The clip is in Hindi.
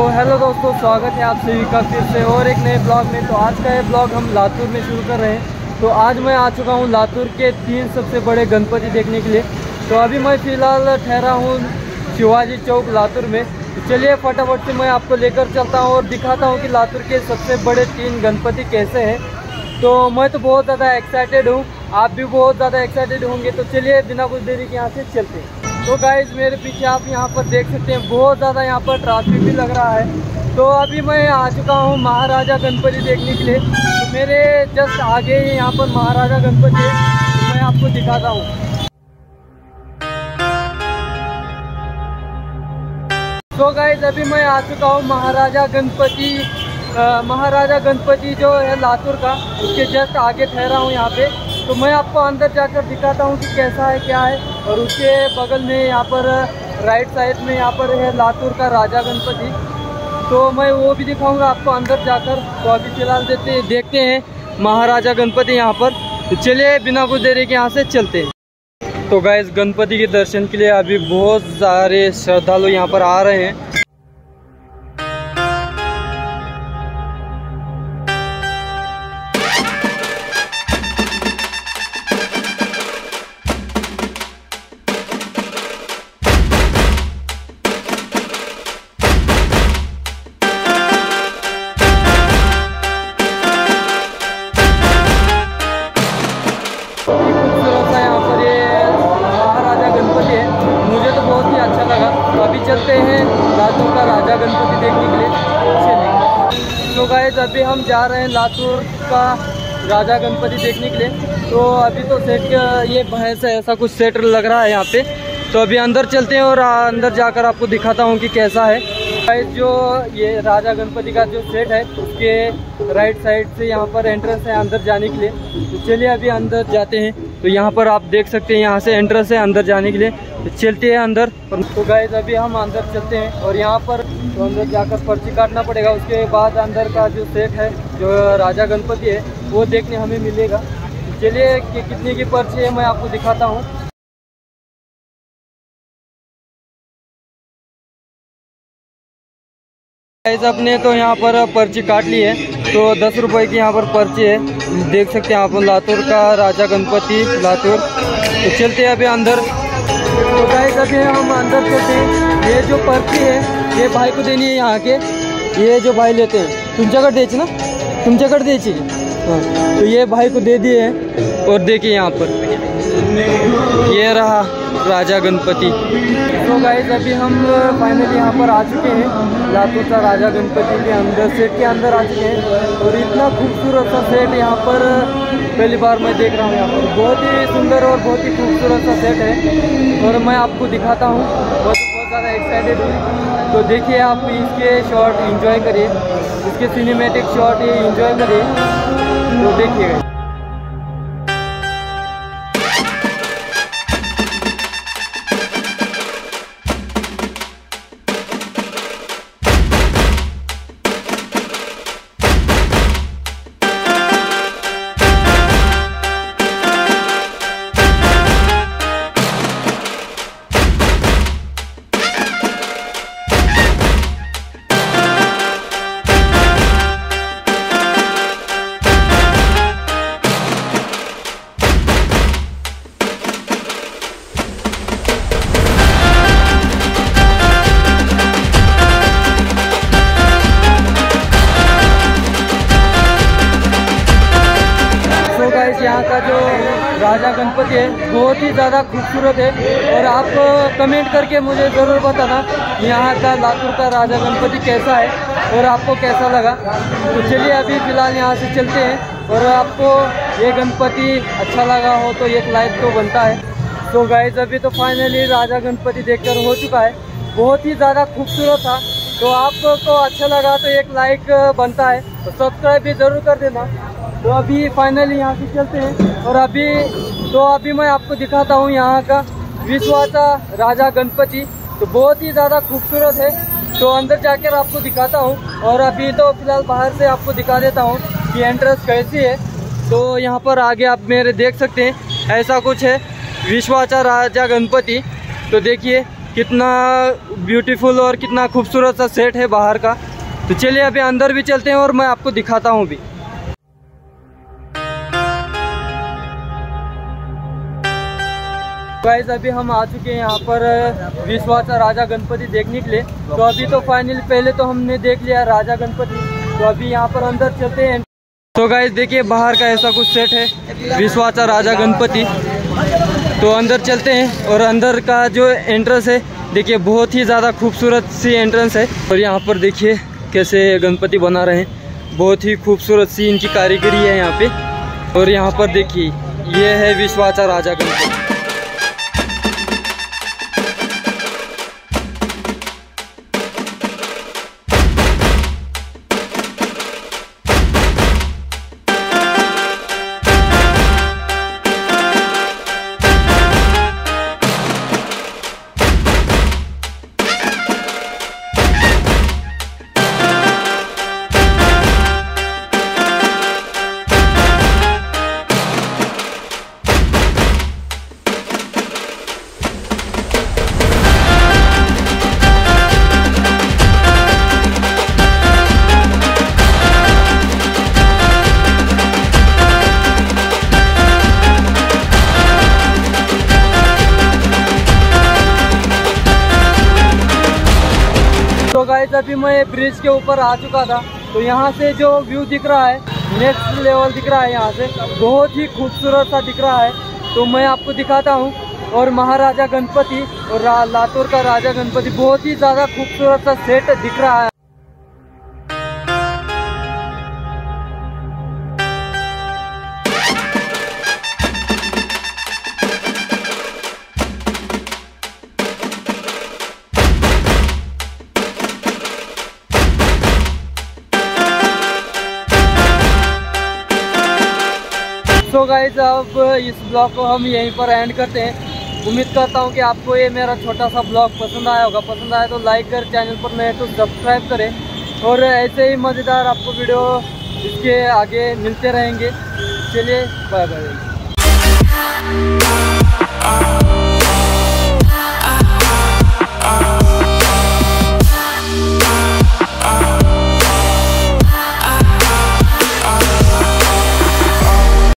तो हेलो दोस्तों, स्वागत है आप सभी का फिर से और एक नए ब्लॉग में। तो आज का ये ब्लॉग हम लातूर में शुरू कर रहे हैं। तो आज मैं आ चुका हूँ लातूर के 3 सबसे बड़े गणपति देखने के लिए। तो अभी मैं फ़िलहाल ठहरा हूँ शिवाजी चौक लातूर में। तो चलिए फटाफट से मैं आपको लेकर चलता हूँ और दिखाता हूँ कि लातूर के सबसे बड़े 3 गणपति कैसे हैं। तो मैं तो बहुत ज़्यादा एक्साइटेड हूँ, आप भी बहुत ज़्यादा एक्साइटेड होंगे। तो चलिए बिना कुछ देरी के यहाँ से चलते हैं। तो गाइज़ मेरे पीछे आप यहाँ पर देख सकते हैं बहुत ज़्यादा यहाँ पर ट्रैफिक भी लग रहा है। तो अभी मैं आ चुका हूँ महाराजा गणपति देखने के लिए। तो मेरे जस्ट आगे ही यहाँ पर महाराजा गणपति है, तो मैं आपको दिखाता हूँ। तो गाइज़ अभी मैं आ चुका हूँ महाराजा गणपति जो है लातूर का, उसके जस्ट आगे ठहरा हूँ यहाँ पे। तो मैं आपको अंदर जाकर दिखाता हूँ कि कैसा है क्या है। और उसके बगल में यहाँ पर राइट साइड में यहाँ पर है लातूर का राजा गणपति, तो मैं वो भी दिखाऊंगा आपको अंदर जाकर। तो अभी फिलहाल देखते हैं महाराजा गणपति यहाँ पर। तो चलिए बिना कुछ देरी के यहाँ से चलते हैं। तो गाइस गणपति के दर्शन के लिए अभी बहुत सारे श्रद्धालु यहाँ पर आ रहे हैं। चलते हैं लातूर का राजा गणपति देखने के लिए। तो गाइस अभी हम जा रहे हैं लातूर का राजा गणपति देखने के लिए। तो अभी तो सेट ये भैंस है ऐसा कुछ सेट लग रहा है यहाँ पे। तो अभी अंदर चलते हैं और अंदर जाकर आपको दिखाता हूँ कि कैसा है। गाइस जो ये राजा गणपति का जो सेट है उसके राइट साइड से यहाँ पर एंट्रेंस है अंदर जाने के लिए। तो चलिए अभी अंदर जाते हैं। तो यहाँ पर आप देख सकते हैं यहाँ से एंट्रेंस है अंदर जाने के लिए। तो चलते हैं अंदर। तो गाइस अभी हम अंदर चलते हैं और यहाँ पर तो अंदर जाकर पर्ची काटना पड़ेगा, उसके बाद अंदर का जो सेट है जो राजा गणपति है वो देखने हमें मिलेगा। तो चलिए कि कितने की पर्ची है मैं आपको दिखाता हूँ। गाइस अपने तो यहाँ पर पर्ची काट ली है। तो 10 रुपये की यहाँ पर पर्ची है, देख सकते हैं आप लातूर का राजा गणपति लातूर। तो चलते हैं अभी अंदर। तो गाइस अभी हम अंदर चलते हैं। ये जो पर्ची है ये भाई को देनी है यहाँ के, ये जो भाई लेते हैं तुमच्याकडे द्यायची ना, तुमच्याकडे द्यायची। हाँ तो ये भाई को दे दिए है। और देखिए यहाँ पर ये रहा राजा गणपति। तो गाइस अभी हम फाइनली यहाँ पर आ चुके हैं लातूर का राजा गणपति के अंदर, सेट के अंदर आ चुके हैं। और इतना खूबसूरत सा सेट यहाँ पर पहली बार मैं देख रहा हूँ। यहाँ पर बहुत ही सुंदर और बहुत ही खूबसूरत सा सेट है और मैं आपको दिखाता हूँ। बहुत ज़्यादा एक्साइटेड हूँ। तो देखिए आप इसके शॉट एंजॉय करिए, इसके सिनेमेटिक शॉट ये एंजॉय करिए। तो देखिए यहाँ का जो राजा गणपति है बहुत ही ज़्यादा खूबसूरत है। और आप कमेंट करके मुझे ज़रूर बताना यहाँ का लातूर का राजा गणपति कैसा है और आपको कैसा लगा। तो चलिए अभी फ़िलहाल यहाँ से चलते हैं। और आपको ये गणपति अच्छा लगा हो तो एक लाइक तो बनता है। तो गाइस अभी तो फाइनली राजा गणपति देखकर हो चुका है, बहुत ही ज़्यादा खूबसूरत था। तो आपको अच्छा लगा तो एक लाइक बनता है और सब्सक्राइब भी ज़रूर कर देना। तो अभी फाइनली यहाँ से चलते हैं। और अभी मैं आपको दिखाता हूँ यहाँ का विश्वासा राजा गणपति। तो बहुत ही ज़्यादा खूबसूरत है। तो अंदर जाकर आपको दिखाता हूँ। और अभी तो फिलहाल बाहर से आपको दिखा देता हूँ कि एंट्रेंस कैसी है। तो यहाँ पर आगे आप मेरे देख सकते हैं ऐसा कुछ है विश्वासा राजा गणपति। तो देखिए कितना ब्यूटीफुल और कितना खूबसूरत सा सेट है बाहर का। तो चलिए अभी अंदर भी चलते हैं और मैं आपको दिखाता हूँ भी। गाइस अभी हम आ चुके हैं यहाँ पर विश्वासा राजा गणपति देखने के लिए। तो अभी तो फाइनली पहले तो हमने देख लिया राजा गणपति, तो अभी यहाँ पर अंदर चलते हैं। तो गाइस देखिए बाहर का ऐसा कुछ सेट है विश्वासा राजा गणपति। तो अंदर चलते हैं और अंदर का जो एंट्रेंस है देखिए बहुत ही ज़्यादा खूबसूरत सी एंट्रेंस है। और यहाँ पर देखिए कैसे गणपति बना रहे हैं, बहुत ही खूबसूरत सी इनकी कारीगरी है यहाँ पे। और यहाँ पर देखिए ये है विश्वासा राजा गणपति। अभी मैं ब्रिज के ऊपर आ चुका था, तो यहाँ से जो व्यू दिख रहा है नेक्स्ट लेवल दिख रहा है, यहाँ से बहुत ही खूबसूरत सा दिख रहा है। तो मैं आपको दिखाता हूँ। और महाराजा गणपति और लातूर का राजा गणपति बहुत ही ज़्यादा खूबसूरत सा सेट दिख रहा है। तो गाइज अब इस ब्लॉग को हम यहीं पर एंड करते हैं। उम्मीद करता हूँ कि आपको ये मेरा छोटा सा ब्लॉग पसंद आया होगा। पसंद आया तो लाइक करें, चैनल पर नए तो सब्सक्राइब करें, और ऐसे ही मज़ेदार आपको वीडियो इसके आगे मिलते रहेंगे। चलिए बाय बाय।